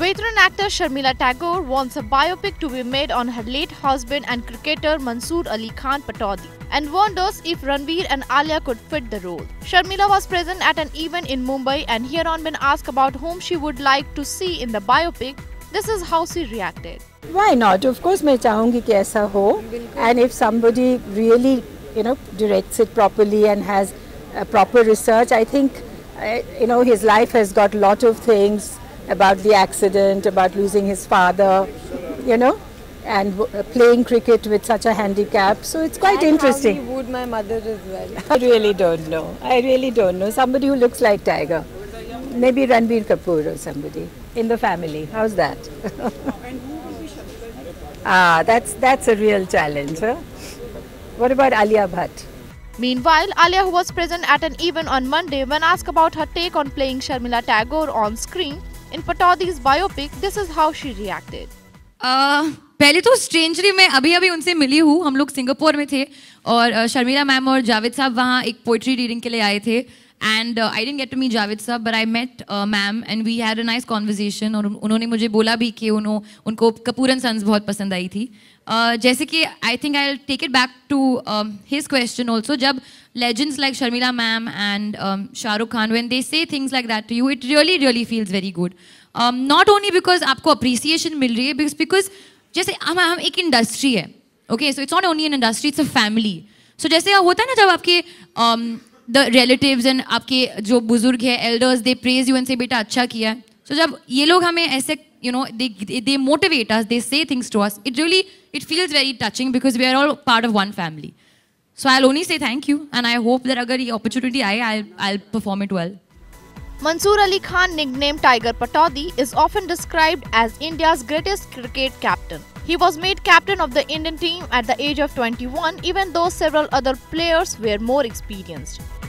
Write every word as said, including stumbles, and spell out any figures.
Veteran actor Sharmila Tagore wants a biopic to be made on her late husband and cricketer Mansoor Ali Khan Pataudi and wonders if Ranbir and Alia could fit the role. Sharmila was present at an event in Mumbai and hereon when asked about whom she would like to see in the biopic, this is how she reacted. Why not? Of course, I चाहूँगी कि ऐसा हो, and if somebody really, you know, directs it properly and has uh, proper research, I think, uh, you know, his life has got lot of things. About the accident, about losing his father, you know, and w playing cricket with such a handicap. So it's quite and interesting. How he wooed my mother as well. I really don't know. I really don't know. Somebody who looks like Tiger. Maybe Ranbir Kapoor or somebody in the family. How's that? ah, that's, that's a real challenge. Huh? What about Alia Bhatt? Meanwhile, Alia, who was present at an event on Monday, when asked about her take on playing Sharmila Tagore on screen, in Pataudi's biopic, this is how she reacted. Uh, पहले तो strangely मैं अभी-अभी उनसे मिली हूँ. हम लोग Singapore में थे और शर्मिला मैम और जावेद साहब वहाँ एक poetry reading के लिए आए थे. And uh, I didn't get to meet Javid sir, but I met uh, ma'am and we had a nice conversation. और उन्होंने मुझे बोला भी कि उन्हों उनको कपूर and Sons बहुत पसंद आई थी. Uh, जैसे कि I think I'll take it back to um, his question also. जब legends like Sharmila ma'am and um, Shah Rukh Khan, when they say things like that to you, it really really feels very good. Um, not only because आपको appreciation मिल रही है, because because जैसे हम हम एक industry है, okay? So it's not only an industry, it's a family. So जैसे होता है ना जब आपके um, the relatives and आपके जो बुजुर्ग हैं elders they praise you and say बेटा अच्छा किया है so जब ये लोग हमें ऐसे you know they they motivate us they say things to us it really it feels very touching because we are all part of one family so I'll only say thank you and I hope that अगर ये opportunity आए I'll I'll perform it well. Mansoor Ali Khan, nicknamed Tiger Pataudi, is often described as India's greatest cricket captain. He was made captain of the Indian team at the age of twenty-one, even though several other players were more experienced.